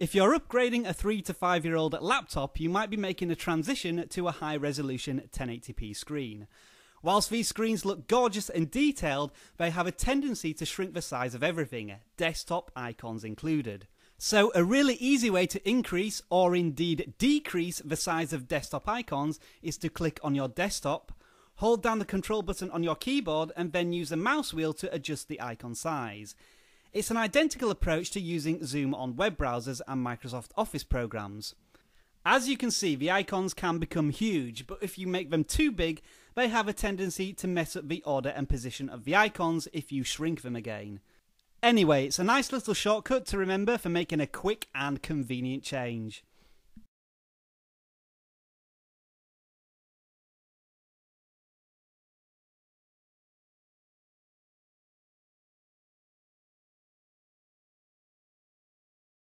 If you're upgrading a 3- to 5-year-old laptop, you might be making a transition to a high-resolution 1080p screen. Whilst these screens look gorgeous and detailed, they have a tendency to shrink the size of everything, desktop icons included. So a really easy way to increase or indeed decrease the size of desktop icons is to click on your desktop, hold down the control button on your keyboard and then use the mouse wheel to adjust the icon size. It's an identical approach to using Zoom on web browsers and Microsoft Office programs. As you can see, the icons can become huge, but if you make them too big, they have a tendency to mess up the order and position of the icons if you shrink them again. Anyway, it's a nice little shortcut to remember for making a quick and convenient change.